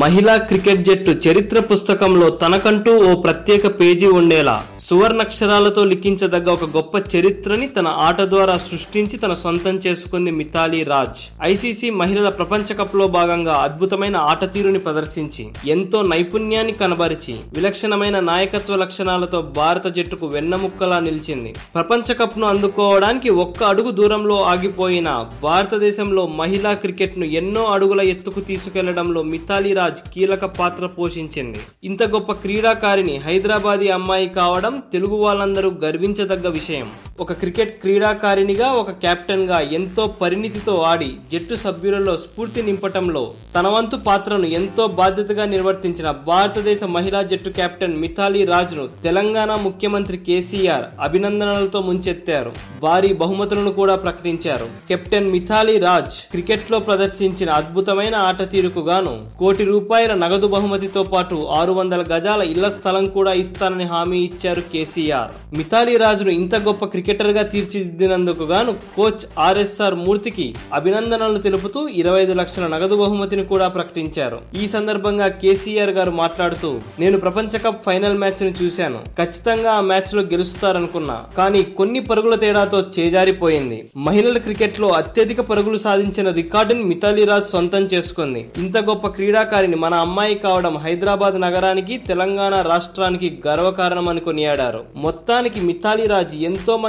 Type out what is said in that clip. మహిళా క్రికెట్ జట్టు చరిత్ర పుస్తకంలో తనకంటూ ఓ ప్రత్యేక పేజీ ఉండేలా సువర్ణాక్షరాలతో లిఖించదగ్గ ఒక గొప్ప చరిత్రని తన ఆట ద్వారా సృష్టించి తన సొంతం చేసుకుంది మిథాలీ రాజ్. ఐసీసీ మహిళల ప్రపంచ కప్ లో భాగంగా అద్భుతమైన ఆట తీరుని ప్రదర్శించి ఎంతో నైపుణ్యాన్ని కనబరిచి విలక్షణమైన నాయకత్వ లక్షణాలతో భారత జట్టుకు వెన్నముక్కలా నిలిచింది. ప్రపంచ కప్ ను అందుకోవడానికి ఒక్క అడుగు దూరంలో ఆగిపోయిన భారతదేశంలో మహిళా క్రికెట్ ను ఎన్నో అడుగుల ఎత్తుకు తీసుకెళ్లడంలో మిథాలీ రాజ్ కీలక పాత్ర పోషించింది. ఇంత గొప్ప క్రీడాకారిణి హైదరాబాదీ అమ్మాయి కావడం తెలుగు వాళ్ళందరూ గర్వించదగ్గ విషయం. ఒక క్రికెట్ క్రీడాకారిణిగా, ఒక కెప్టెన్ గా ఎంతో పరిణితితో ఆడి జట్టు సభ్యులలో స్ఫూర్తి నింపటంలో తన వంతు పాత్రను ఎంతో బాధ్యతగా నిర్వర్తించిన భారతదేశ మహిళా జట్టు కెప్టెన్ మిథాలీ రాజ్ ను తెలంగాణ ముఖ్యమంత్రి కేసీఆర్ అభినందనలతో ముంచెత్తారు. భారీ బహుమతులను కూడా ప్రకటించారు. కెప్టెన్ మిథాలీ రాజ్ క్రికెట్ లో ప్రదర్శించిన అద్భుతమైన ఆట తీరుకు గాను ₹1,00,000 నగదు బహుమతితో పాటు 600 గజాల ఇళ్ల స్థలం కూడా ఇస్తానని హామీ ఇచ్చారు కేసీఆర్. మిథాలీ రాజును ఇంత గొప్ప క్రికెటర్ గా తీర్చిదిద్దినందుకు గాను కోచ్ ఆర్ఎస్ఆర్ మూర్తికి అభినందనలు తెలుపుతూ 25 లక్షల నగదు బహుమతిని కూడా ప్రకటించారు. ఈ సందర్భంగా కేసీఆర్ గారు మాట్లాడుతూ, నేను ప్రపంచ కప్ ఫైనల్ మ్యాచ్ ను చూశాను. ఖచ్చితంగా ఆ మ్యాచ్ లో గెలుస్తారనుకున్నా, కానీ కొన్ని పరుగుల తేడాతో చేజారిపోయింది. మహిళల క్రికెట్ లో అత్యధిక పరుగులు సాధించిన రికార్డుని మిథాలీ రాజ్ సొంతం చేసుకుంది. ఇంత గొప్ప క్రీడాకారిణి మన అమ్మాయి కావడం హైదరాబాద్ నగరానికి, తెలంగాణ రాష్ట్రానికి గర్వకారణమని కొనియాడారు. మొత్తానికి మిథాలీ రాజ్ ఎంతో